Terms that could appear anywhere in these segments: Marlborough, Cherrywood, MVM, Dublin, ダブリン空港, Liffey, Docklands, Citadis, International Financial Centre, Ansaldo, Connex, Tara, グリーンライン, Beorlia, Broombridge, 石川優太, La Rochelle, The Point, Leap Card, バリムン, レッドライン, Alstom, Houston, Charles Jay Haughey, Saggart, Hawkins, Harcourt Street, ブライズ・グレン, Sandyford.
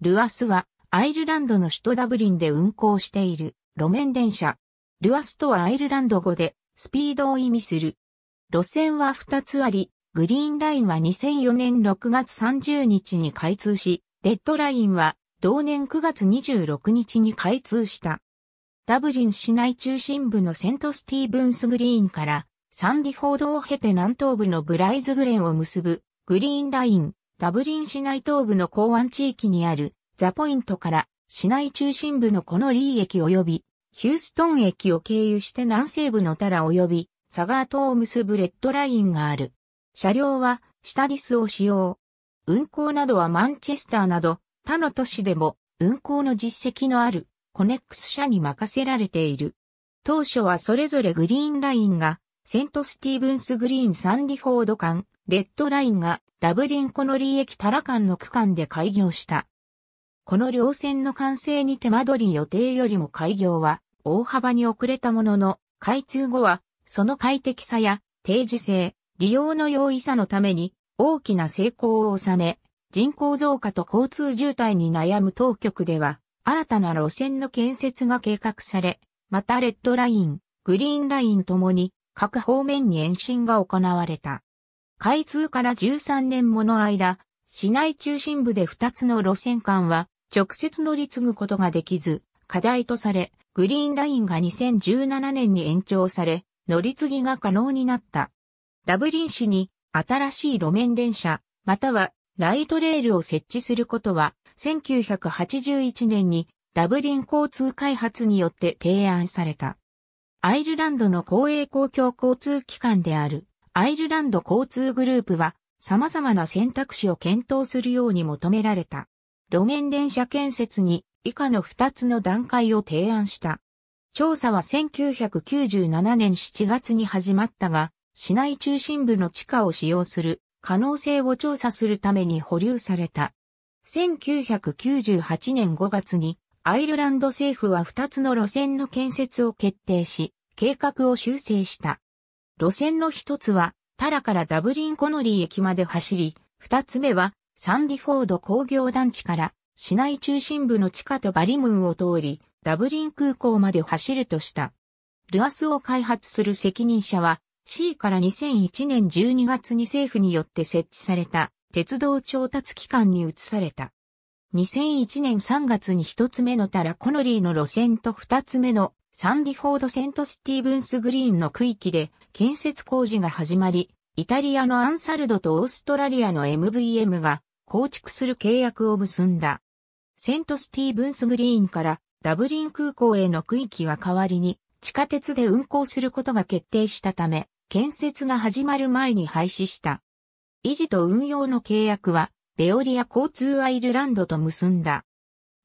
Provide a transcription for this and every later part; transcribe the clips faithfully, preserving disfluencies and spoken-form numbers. ルアスはアイルランドの首都ダブリンで運行している路面電車。ルアスとはアイルランド語でスピードを意味する。路線はふたつあり、グリーンラインはにせんよねんろくがつさんじゅうにちに開通し、レッドラインは同年くがつにじゅうろくにちに開通した。ダブリン市内中心部のセントスティーブンスグリーンからサンディフォードを経て南東部のブライズグレンを結ぶグリーンライン、ダブリン市内東部の港湾地域にあるザポイントから市内中心部のコノリー駅及びヒューストン駅を経由して南西部のタラ及びサガー島を結ぶレッドラインがある。車両はシタディスを使用。運行などはマンチェスターなど他の都市でも運行の実績のあるコネックス社に任せられている。当初はそれぞれグリーンラインがセントスティーブンスグリーンサンディフォード間、レッドラインがダブリンコノリー駅タラ間の区間で開業した。この両線の完成に手間取り予定よりも開業は大幅に遅れたものの、開通後はその快適さや定時性、利用の容易さのために大きな成功を収め、人口増加と交通渋滞に悩む当局では、新たな路線の建設が計画され、またレッドライン、グリーンラインともに各方面に延伸が行われた。開通からじゅうさんねんもの間、市内中心部でふたつの路線間は直接乗り継ぐことができず、課題とされ、グリーンラインがにせんじゅうななねんに延長され、乗り継ぎが可能になった。ダブリン市に新しい路面電車、またはライトレールを設置することは、せんきゅうひゃくはちじゅういちねんにダブリン交通開発によって提案された。アイルランドの公営公共交通機関であるアイルランド交通グループは様々な選択肢を検討するように求められた。路面電車建設に以下のふたつの段階を提案した。調査はせんきゅうひゃくきゅうじゅうななねんしちがつに始まったが、市内中心部の地下を使用する可能性を調査するために保留された。せんきゅうひゃくきゅうじゅうはちねんごがつにアイルランド政府はふたつの路線の建設を決定し、計画を修正した。路線のひとつは、タラからダブリンコノリー駅まで走り、ふたつめは、サンディフォード工業団地から、市内中心部の地下とバリムーンを通り、ダブリン空港まで走るとした。ルアスを開発する責任者は、シーからにせんいちねんじゅうにがつに政府によって設置された、鉄道調達機関に移された。にせんいちねんさんがつにひとつめのタラコノリーの路線とふたつめのサンディフォードセントスティーブンスグリーンの区域で建設工事が始まり、イタリアのアンサルドとオーストラリアの エムブイエム が構築する契約を結んだ。セントスティーブンスグリーンからダブリン空港への区域は代わりに地下鉄で運行することが決定したため、建設が始まる前に廃止した。維持と運用の契約は、ベオリア交通アイルランドと結んだ。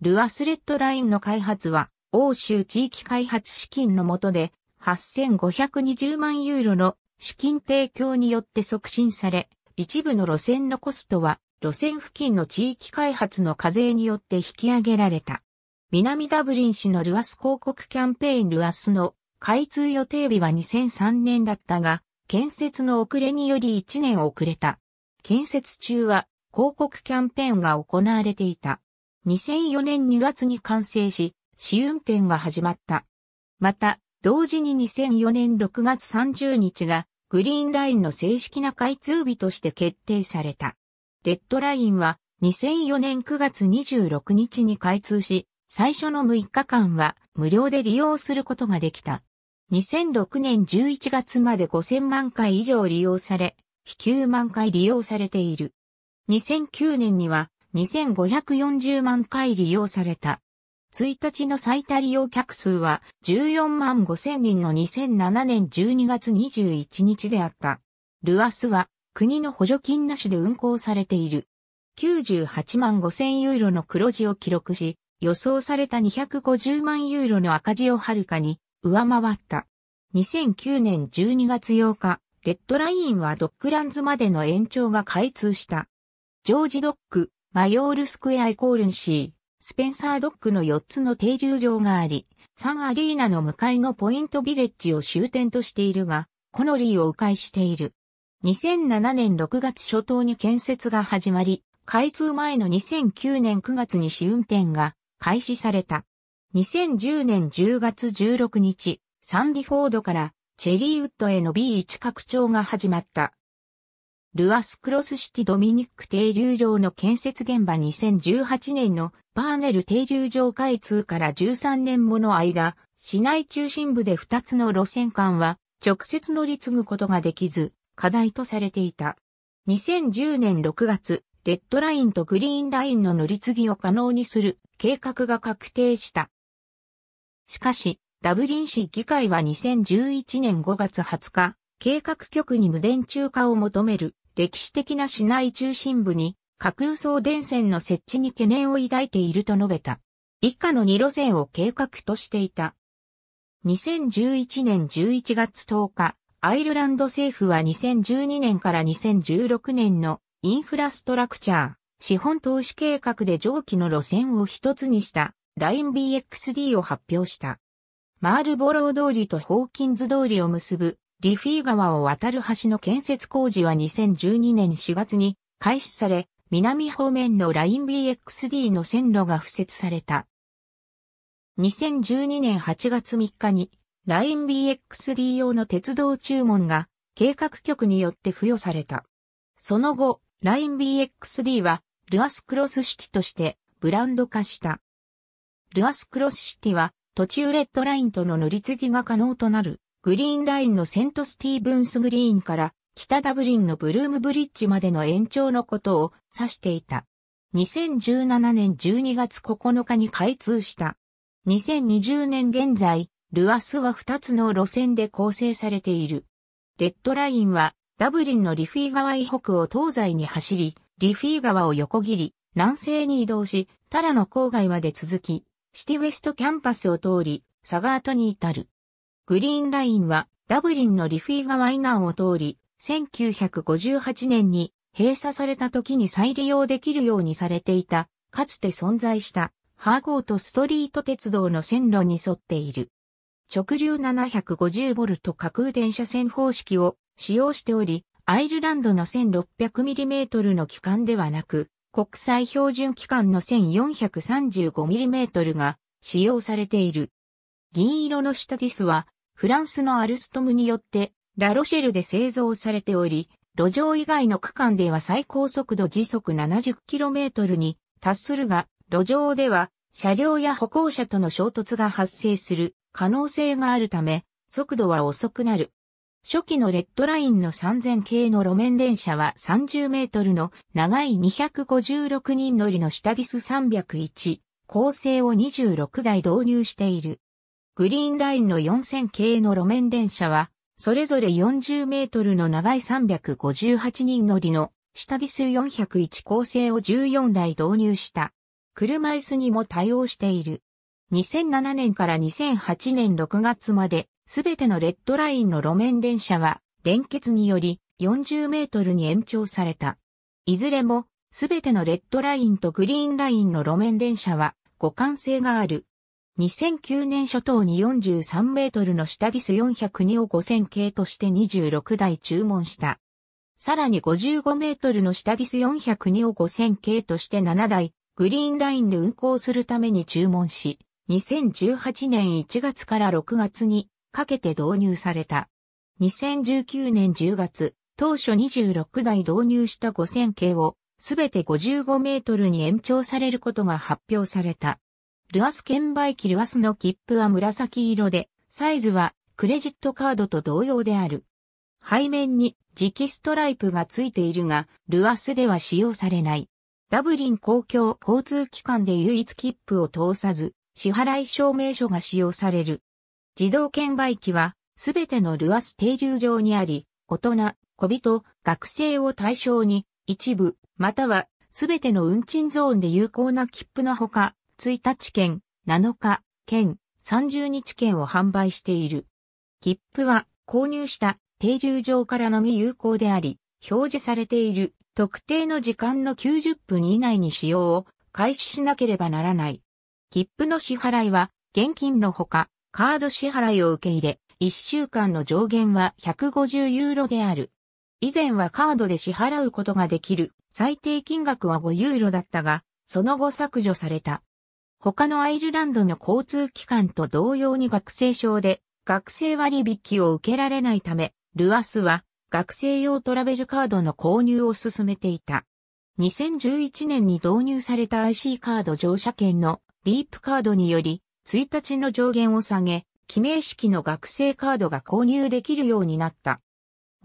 ルアスレッドラインの開発は、欧州地域開発資金の下で、はっせんごひゃくにじゅうまんユーロの資金提供によって促進され、一部の路線のコストは、路線付近の地域開発の課税によって引き上げられた。南ダブリン市のルアス広告キャンペーンルアスの開通予定日はにせんさんねんだったが、建設の遅れによりいちねん遅れた。建設中は、広告キャンペーンが行われていた。にせんよねんにがつに完成し、試運転が始まった。また、同時ににせんよねんろくがつさんじゅうにちがグリーンラインの正式な開通日として決定された。レッドラインはにせんよねんくがつにじゅうろくにちに開通し、最初のむいかかんは無料で利用することができた。にせんろくねんじゅういちがつまでごせんまんかい以上利用され、きゅうまんかい利用されている。にせんきゅうねんにはにせんごひゃくよんじゅうまんかい利用された。ついたちの最多利用客数はじゅうよんまんごせんにんのにせんななねんじゅうにがつにじゅういちにちであった。ルアスは国の補助金なしで運行されている。きゅうじゅうはちまんごせんユーロの黒字を記録し、予想されたにひゃくごじゅうまんユーロの赤字をはるかに上回った。にせんきゅうねんじゅうにがつようか、レッドラインはドックランズまでの延長が開通した。ジョージドック、マヨールスクエアイコールンシー、スペンサードックのよっつの停留場があり、サンアリーナの向かいのポイントビレッジを終点としているが、コノリーを迂回している。にせんななねんろくがつしょとうに建設が始まり、開通前のにせんきゅうねんくがつに試運転が開始された。にせんじゅうねんじゅうがつじゅうろくにち、サンディフォードからチェリーウッドへの ビーワン 拡張が始まった。ルアスクロスシティドミニック停留場の建設現場にせんじゅうはちねんのバーネル停留場開通からじゅうさんねんもの間、市内中心部でふたつの路線間は直接乗り継ぐことができず、課題とされていた。にせんじゅうねんろくがつ、レッドラインとグリーンラインの乗り継ぎを可能にする計画が確定した。しかし、ダブリン市議会はにせんじゅういちねんごがつはつか、計画局に無電柱化を求める歴史的な市内中心部に架空送電線の設置に懸念を抱いていると述べた。以下のにろせんを計画としていた。にせんじゅういちねんじゅういちがつとおか、アイルランド政府はにせんじゅうにねんからにせんじゅうろくねんのインフラストラクチャー、資本投資計画で上記の路線を一つにしたライン ビーエックスディー を発表した。マールボロー通りとホーキンズ通りを結ぶリフィー川を渡る橋の建設工事はにせんじゅうにねんしがつに開始され、南方面のライン ビーエックスディー の線路が敷設された。にせんじゅうにねんはちがつみっかにライン ビーエックスディー 用の鉄道注文が計画局によって付与された。その後、ライン ビーエックスディー はルアスクロスシティとしてブランド化した。ルアスクロスシティは途中レッドラインとの乗り継ぎが可能となる。グリーンラインのセントスティーブンスグリーンから北ダブリンのブルームブリッジまでの延長のことを指していた。にせんじゅうななねんじゅうにがつここのかに開通した。にせんにじゅうねん現在、ルアスはふたつの路線で構成されている。レッドラインはダブリンのリフィー川以北を東西に走り、リフィー川を横切り、南西に移動し、タラの郊外まで続き、シティウェストキャンパスを通り、サガートに至る。グリーンラインはダブリンのリフィー川以南を通り、せんきゅうひゃくごじゅうはちねんに閉鎖された時に再利用できるようにされていた、かつて存在したハーコートストリート鉄道の線路に沿っている。直流 ななひゃくごじゅうボルト 架空電車線方式を使用しており、アイルランドの せんろっぴゃくミリメートル の基幹ではなく、国際標準基幹の せんよんひゃくさんじゅうごミリメートル が使用されている。銀色のシタディスは、フランスのアルストムによってラロシェルで製造されており、路上以外の区間では最高速度時速 ななじゅっキロメートル に達するが、路上では車両や歩行者との衝突が発生する可能性があるため、速度は遅くなる。初期のレッドラインのさんぜんけいの路面電車はさんじゅうメートルの長いにひゃくごじゅうろくにん乗りのシタディスさんびゃくいち構成をにじゅうろくだい導入している。グリーンラインのよんせんけいの路面電車は、それぞれよんじゅうメートルの長いさんびゃくごじゅうはちにん乗りの、シタディスよんひゃくいち構成をじゅうよんだい導入した。車椅子にも対応している。にせんななねんからにせんはちねんろくがつまで、すべてのレッドラインの路面電車は、連結によりよんじゅうメートルに延長された。いずれも、すべてのレッドラインとグリーンラインの路面電車は、互換性がある。にせんきゅうねんしょとうによんじゅうさんメートルのシタディスよんひゃくにをごせんけいとしてにじゅうろくだい注文した。さらにごじゅうごメートルのシタディスよんひゃくにをごせんけいとしてななだい、グリーンラインで運行するために注文し、にせんじゅうはちねんいちがつからろくがつにかけて導入された。にせんじゅうきゅうねんじゅうがつ、当初にじゅうろくだい導入したごせんけいを、すべてごじゅうごメートルに延長されることが発表された。ルアス券売機ルアスの切符は紫色で、サイズはクレジットカードと同様である。背面に磁気ストライプがついているが、ルアスでは使用されない。ダブリン公共交通機関で唯一切符を通さず、支払い証明書が使用される。自動券売機は、すべてのルアス停留場にあり、大人、小人、学生を対象に、一部、またはすべての運賃ゾーンで有効な切符のほか、ついたちけん、なのかけん、さんじゅうにちけんを販売している。切符は購入した停留場からのみ有効であり、表示されている特定の時間のきゅうじゅっぷん以内に使用を開始しなければならない。切符の支払いは現金のほか、カード支払いを受け入れ、いっしゅうかんの上限はひゃくごじゅうユーロである。以前はカードで支払うことができる最低金額はごユーロだったが、その後削除された。他のアイルランドの交通機関と同様に学生証で学生割引を受けられないため、ルアスは学生用トラベルカードの購入を進めていた。にせんじゅういちねんに導入された アイシー カード乗車券のリープカードにより、いちにちの上限を下げ、記名式の学生カードが購入できるようになった。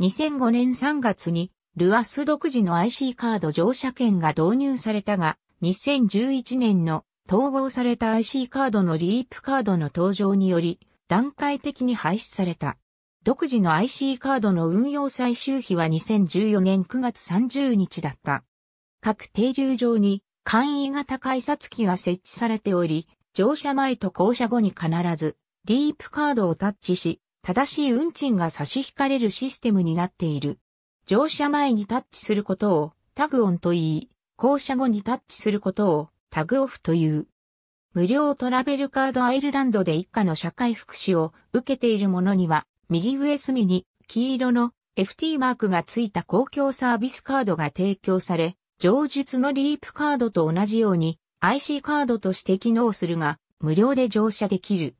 にせんごねんさんがつにルアス独自の アイシー カード乗車券が導入されたが、にせんじゅういちねんの統合された アイシー カードのリープカードの登場により、段階的に廃止された。独自の アイシー カードの運用最終日はにせんじゅうよねんくがつさんじゅうにちだった。各停留場に簡易型改札機が設置されており、乗車前と降車後に必ずリープカードをタッチし、正しい運賃が差し引かれるシステムになっている。乗車前にタッチすることをタグオンと言い、降車後にタッチすることをタグオフという。無料トラベルカードアイルランドで一家の社会福祉を受けている者には、右上隅に黄色の エフティー マークがついた公共サービスカードが提供され、上述のリープカードと同じように アイシー カードとして機能するが、無料で乗車できる。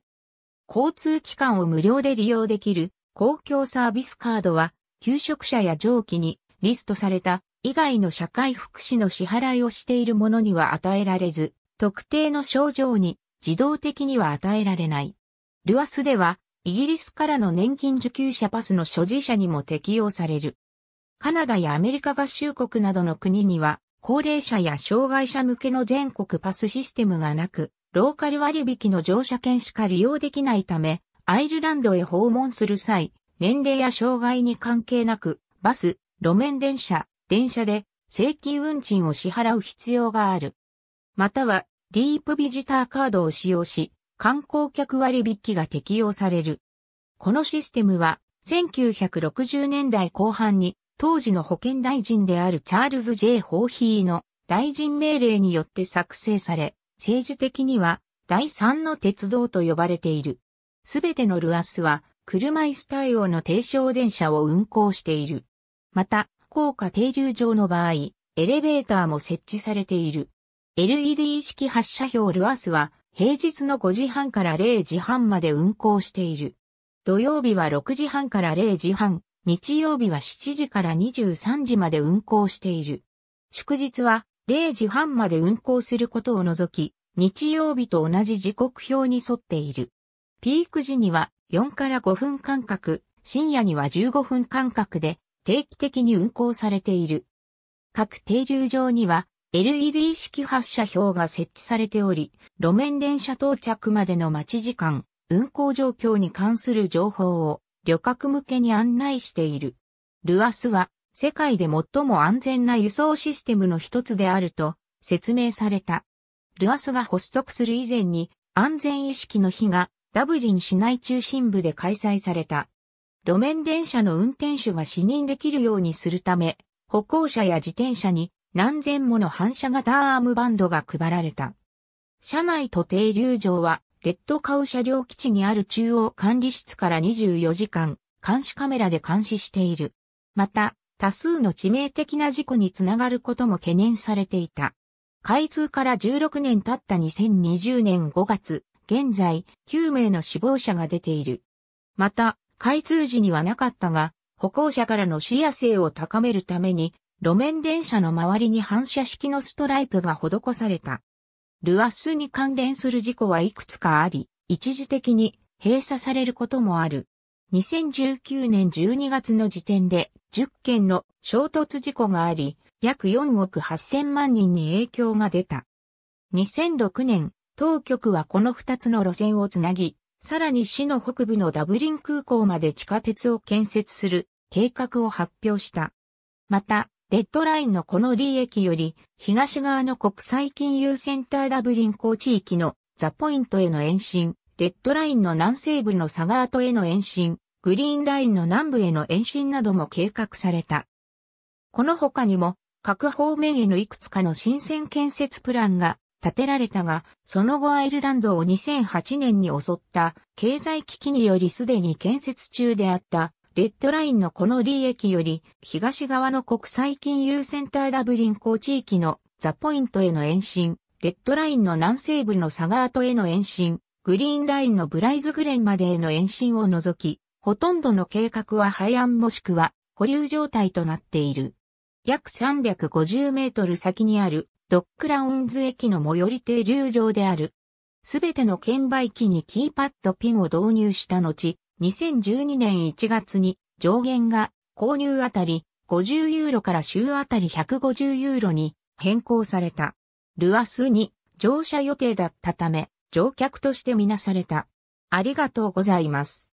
交通機関を無料で利用できる公共サービスカードは、求職者や上記にリストされた以外の社会福祉の支払いをしている者には与えられず、特定の症状に自動的には与えられない。ルアスでは、イギリスからの年金受給者パスの所持者にも適用される。カナダやアメリカ合衆国などの国には、高齢者や障害者向けの全国パスシステムがなく、ローカル割引の乗車券しか利用できないため、アイルランドへ訪問する際、年齢や障害に関係なく、バス、路面電車、電車で正規運賃を支払う必要がある。または、リープビジターカードを使用し、観光客割引が適用される。このシステムは、せんきゅうひゃくろくじゅうねんだいこうはんに、当時の保健大臣であるチャールズ・ジェイ・ホーヒーの大臣命令によって作成され、政治的にはだいさんの鉄道と呼ばれている。すべてのルアスは車椅子対応の低床電車を運行している。また、高架停留場の場合、エレベーターも設置されている。エルイーディー 式発車表ルアスは平日のごじはんかられいじはんまで運行している。土曜日はろくじはんかられいじはん、日曜日はしちじからにじゅうさんじまで運行している。祝日はれいじはんまで運行することを除き、日曜日と同じ時刻表に沿っている。ピーク時にはよんからごふん間隔、深夜にはじゅうごふん間隔で定期的に運行されている。各停留場には エルイーディー 式発車表が設置されており、路面電車到着までの待ち時間、運行状況に関する情報を旅客向けに案内している。ルアスは、世界で最も安全な輸送システムの一つであると説明された。ルアスが発足する以前に安全意識の日がダブリン市内中心部で開催された。路面電車の運転手が視認できるようにするため、歩行者や自転車に何千もの反射型アームバンドが配られた。車内と停留場はレッドカウ車両基地にある中央管理室からにじゅうよじかん監視カメラで監視している。また、多数の致命的な事故につながることも懸念されていた。開通からじゅうろくねん経ったにせんにじゅうねんごがつ、現在きゅうめいの死亡者が出ている。また、開通時にはなかったが、歩行者からの視野性を高めるために、路面電車の周りに反射式のストライプが施された。ルアスに関連する事故はいくつかあり、一時的に閉鎖されることもある。にせんじゅうきゅうねんじゅうにがつの時点で、じゅっけんの衝突事故があり、約よんおくはっせんまんにんに影響が出た。にせんろくねん、当局はこのふたつの路線をつなぎ、さらに市の北部のダブリン空港まで地下鉄を建設する計画を発表した。また、レッドラインのこの利益より、東側の国際金融センターダブリン港地域のザポイントへの延伸、レッドラインの南西部のサガートへの延伸、グリーンラインの南部への延伸なども計画された。この他にも各方面へのいくつかの新線建設プランが立てられたが、その後アイルランドをにせんはちねんに襲った経済危機によりすでに建設中であったレッドラインのこの利益より、東側の国際金融センターダブリン港地域のザポイントへの延伸、レッドラインの南西部のサガートへの延伸、グリーンラインのブライズグレンまでへの延伸を除き、ほとんどの計画は廃案もしくは保留状態となっている。約さんびゃくごじゅうメートル先にあるドッグラウンズ駅の最寄り停留場である。すべての券売機にキーパッドピンを導入した後、にせんじゅうにねんいちがつに上限が購入あたりごじゅうユーロから週あたりひゃくごじゅうユーロに変更された。ルアスに乗車予定だったため乗客としてみなされた。ありがとうございます。